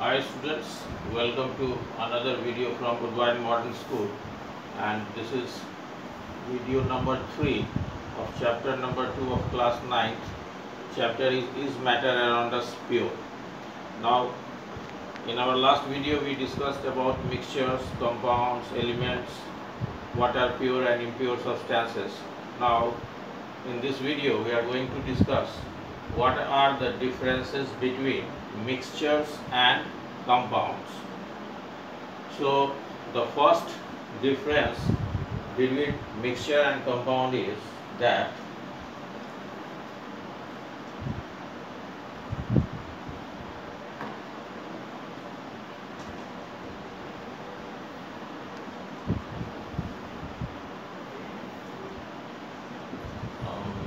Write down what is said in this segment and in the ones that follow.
Hi students, welcome to another video from Woodbine Modern School, and this is video number 3 of chapter number 2 of class 9. Chapter is matter around us pure. Now in our last video we discussed about mixtures, compounds, elements, what are pure and impure substances. Now in this video we are going to discuss what are the differences between mixtures and compounds. So the first difference between mixture and compound is that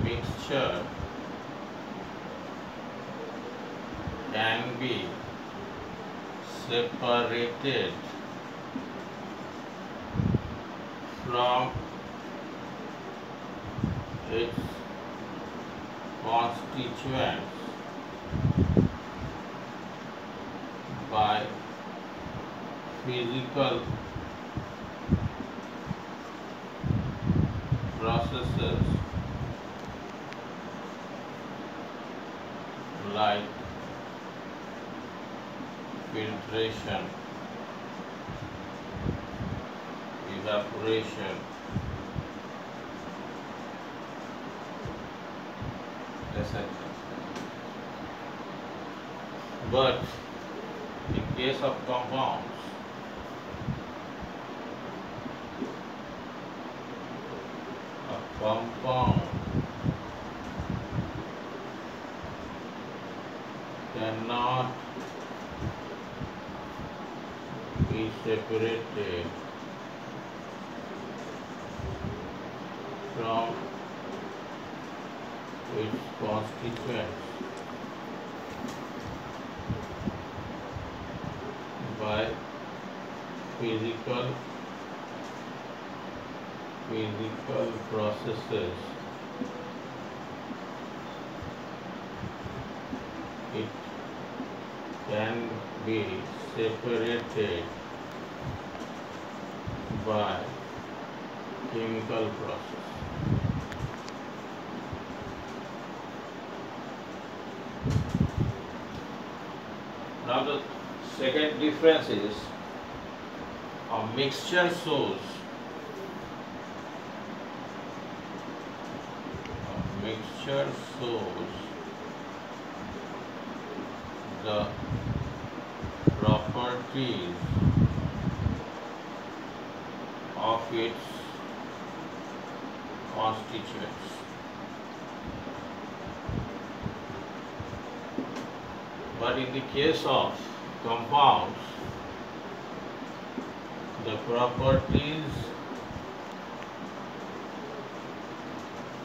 mixture can be separated from its constituents by physical processes like filtration, evaporation, etc. But in case of compounds, a compound cannot be separated from its constituents by physical processes. It can be separated by chemical process. Now the second difference is a mixture shows the properties of its constituents. But in the case of compounds, the properties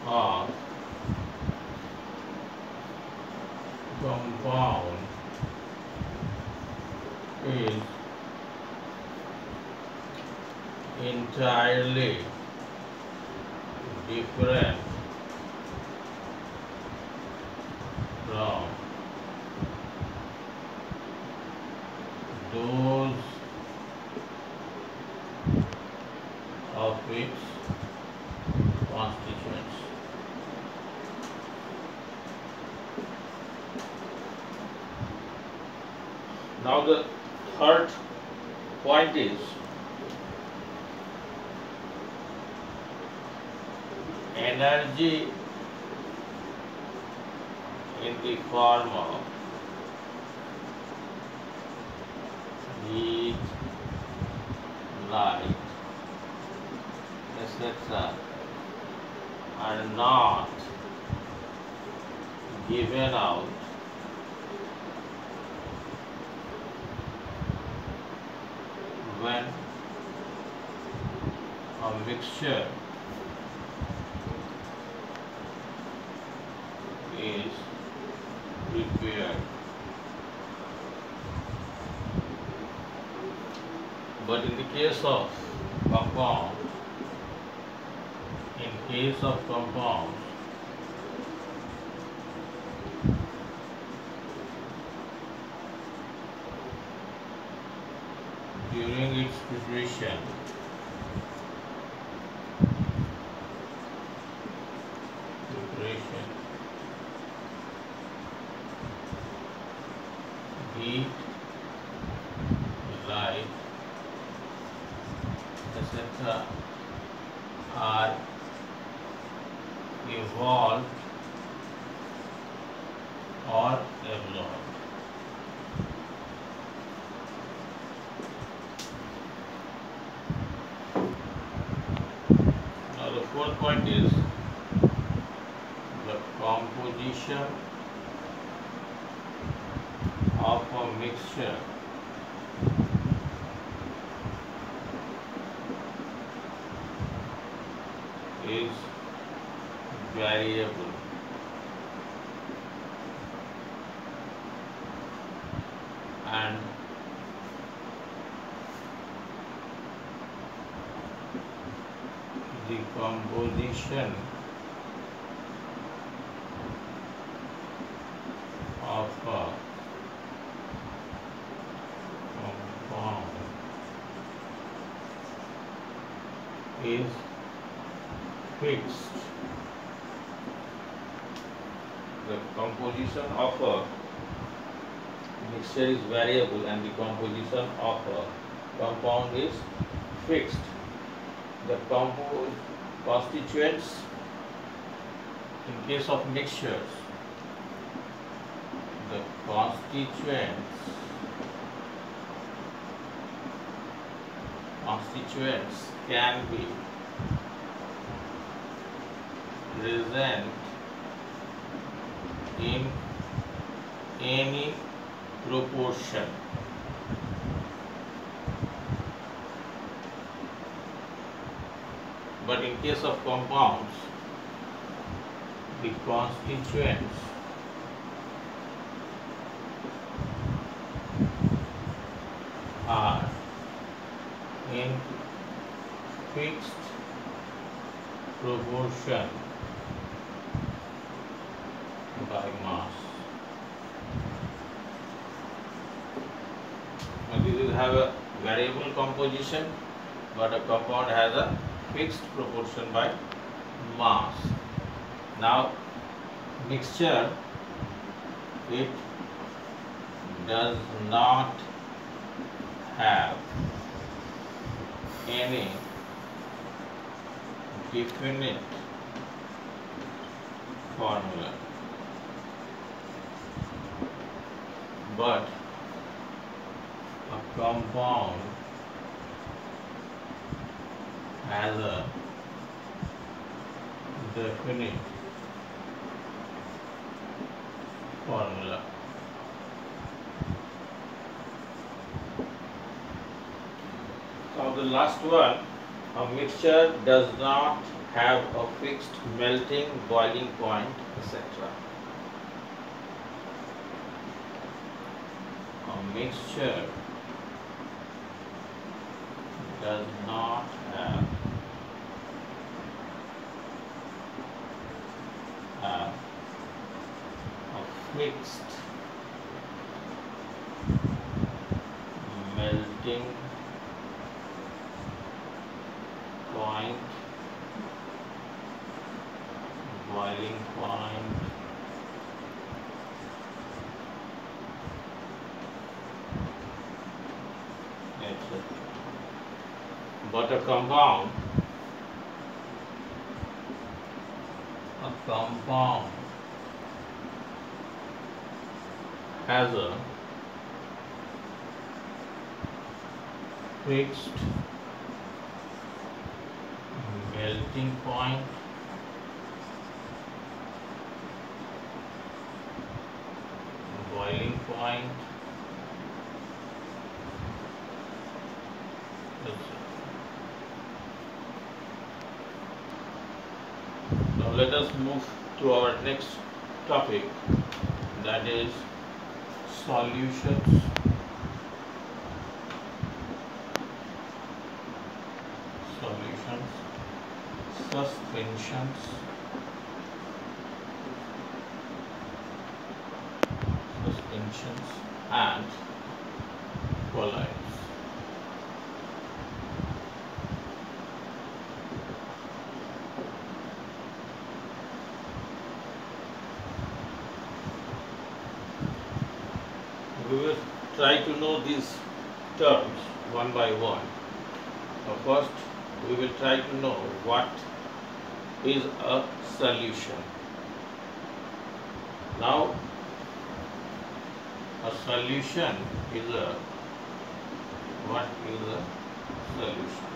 of compound is entirely different from those of its constituents. Now the third point is energy in the form of heat, light, etc. are not given out when a mixture is prepared. But in the case of compounds, during its filtration. Heat, light, etc. are evolved or absorbed. Now the fourth point is the composition of a mixture is variable. And the composition of a compound is fixed. The composition of a mixture is variable and the composition of a compound is fixed. The compound constituents in case of mixtures, the constituents can be present in any proportion. But in case of compounds, the constituents are in fixed proportion by mass. This will have a variable composition, but a compound has a fixed proportion by mass. Now, mixture, it does not have any definite formula, but a compound has a definite formula. So the last one, a mixture does not have a fixed melting, boiling point, etc. A mixture does not have a fixed melting point, boiling point, etc. But a compound has a fixed melting point, boiling point, etc. Let us move to our next topic, that is solutions. Solutions, suspensions, and colloids. we will try to know these terms one by one. Now first we will try to know what is a solution. Now a solution is a, what is a solution?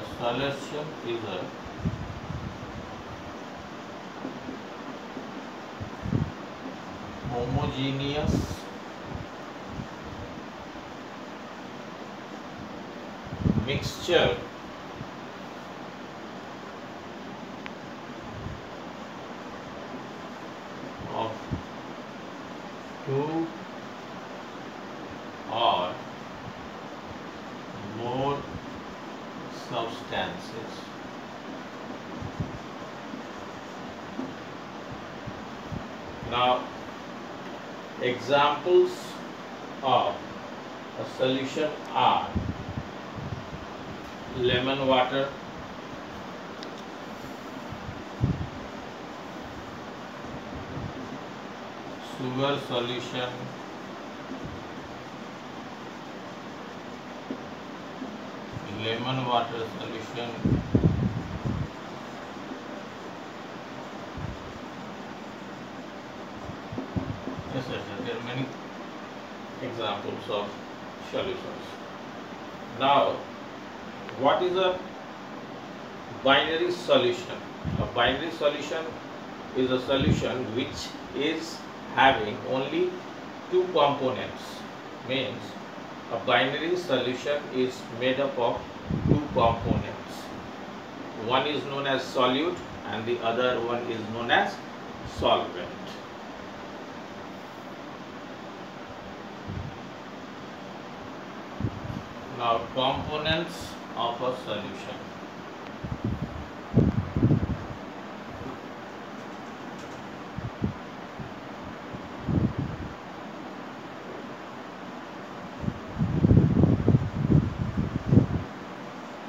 A solution is a homogeneous mixture of two or more substances. Now, examples of a solution are lemon water, sugar solution, lemon water solution, etc. There are many examples of solutions. Now, what is a binary solution? A binary solution is a solution which is having only two components. Means a binary solution is made up of two components. One is known as solute and the other one is known as solvent. Now, components of a solution.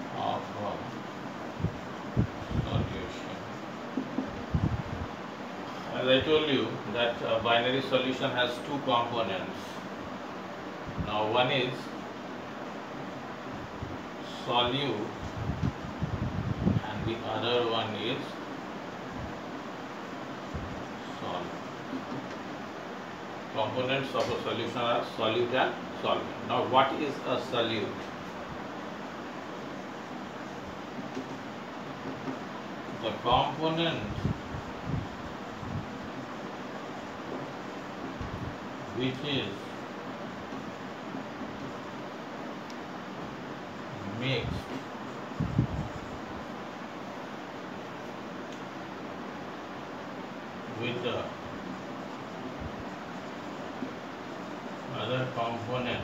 As I told you that a binary solution has two components. Now one is solute and the other one is solvent. Components of a solution are solute and solvent. Now what is a solute? The component which is mixed with the other component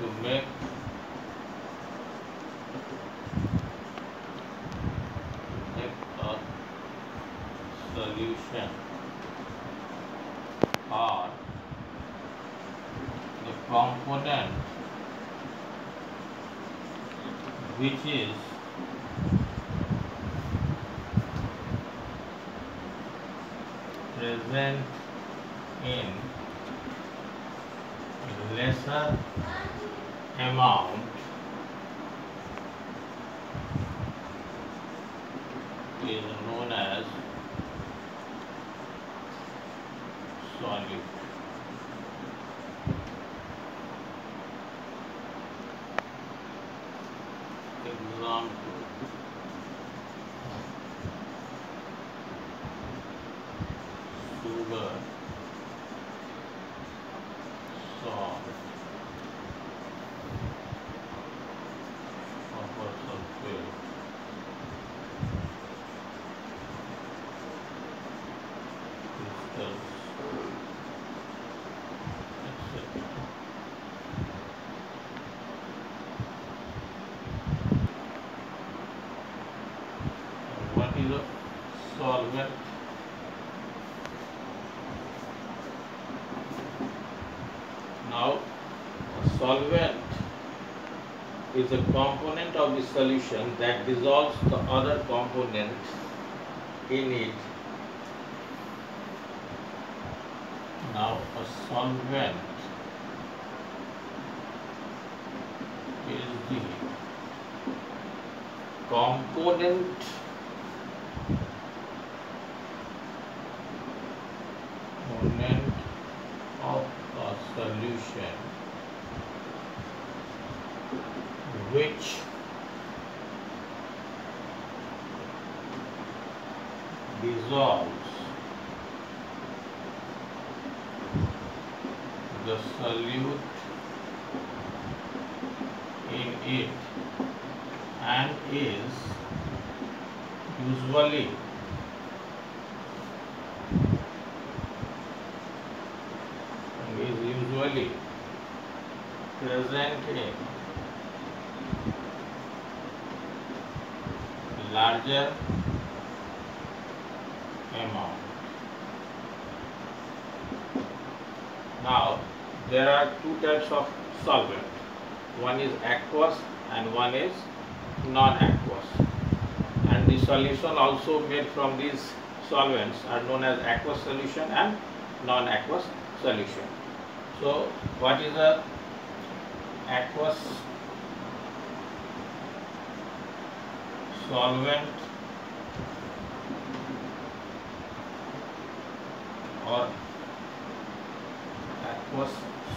to make solution or the component which is present in lesser amount is known as solute. Example. Sugar, salt, copper sulfate, crystals. What is a solvent? Now, a solvent is a component of the solution that dissolves the other component in it. Now, a solvent is the component of a solution which dissolves the solute in it and is usually present in larger amount. Now, there are two types of solvent. One is aqueous and one is non-aqueous. And the solution also made from these solvents are known as aqueous solution and non-aqueous solution. So, what is a aqueous solvent or aqueous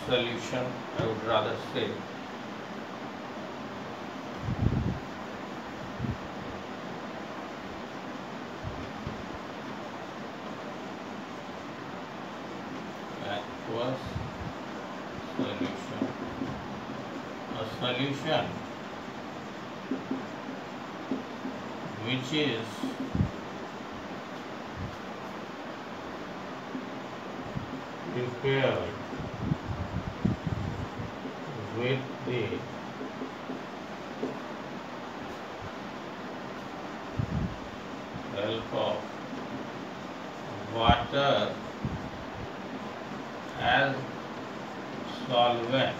solution, I would rather say. Aqueous solution. A solution which is prepared with the help of water as solvent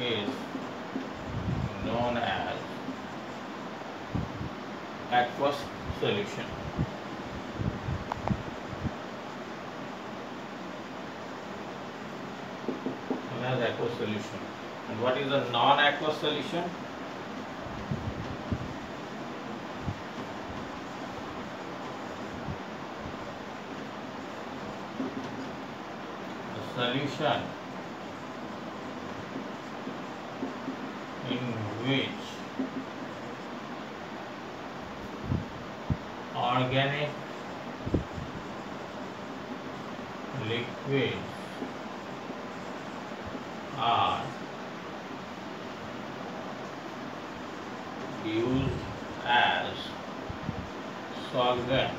is known as aqueous solution. Known as aqueous solution. And what is a non-aqueous solution? A solution in which organic liquids are used as solvent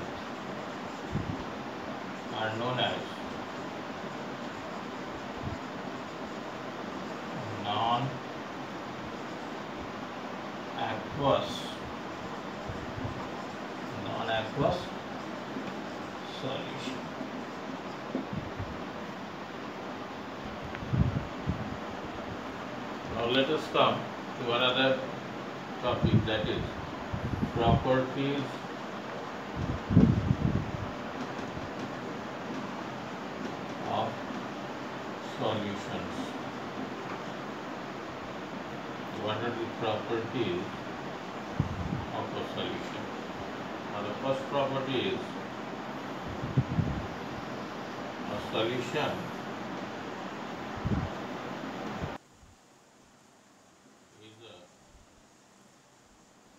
are known as non-aqueous solution. Now let us come to another topic, that is properties of solutions. What are the properties of a solution? Now the first property is a solution is a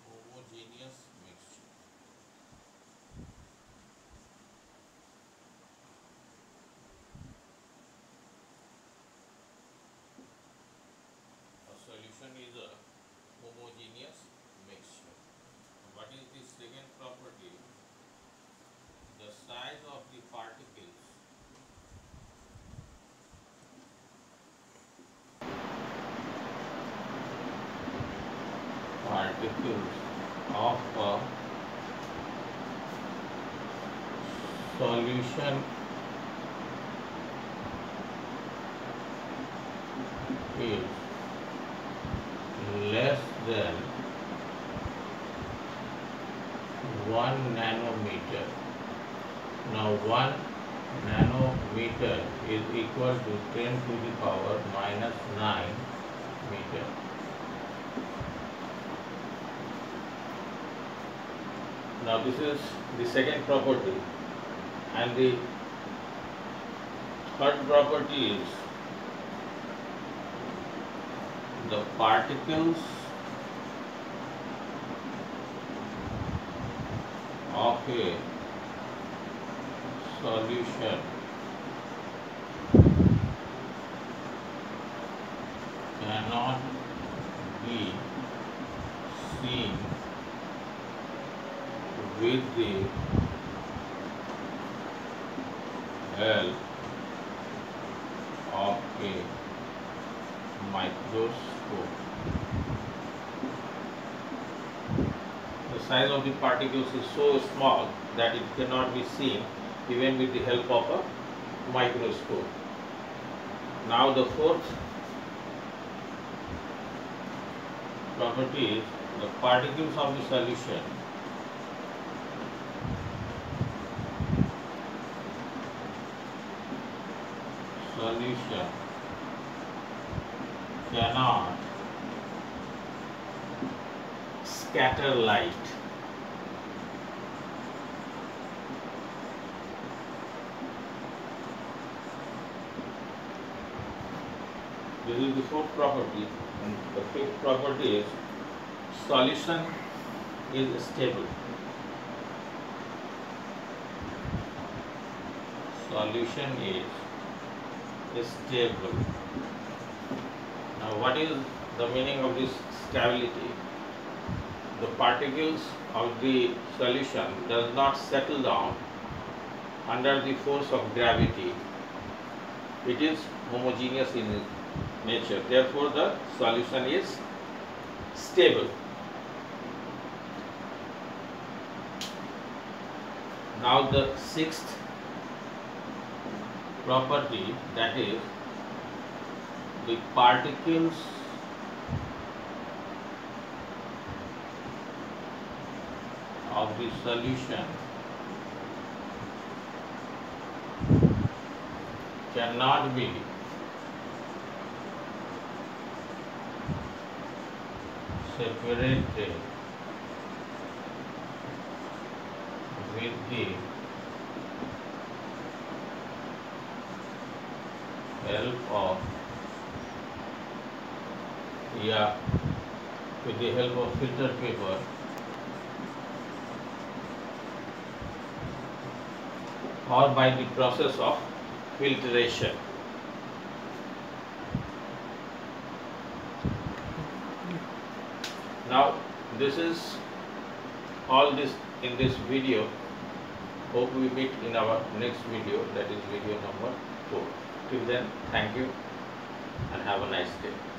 homogeneous mixture. A solution is a homogeneous mixture. What is the second property? The size of the particles of a solution is less than 1 nanometer. Now 1 nanometer is equal to 10⁻⁹ meter. Now this is the second property, and the third property is the particles of a solution cannot be seen with the help of a microscope. The size of the particles is so small that it cannot be seen even with the help of a microscope. Now the fourth property is the particles of the solution cannot scatter light. This is the fourth property, and the fifth property is solution is stable. Solution is stable. Now what is the meaning of this stability? The particles of the solution does not settle down under the force of gravity. It is homogeneous in nature. Therefore, the solution is stable. Now the sixth property, that is the particles of the solution cannot be separated with the help of filter paper or by the process of filtration. Now this is all this in this video. Hope we meet in our next video, that is video number 4. Till then, thank you and have a nice day.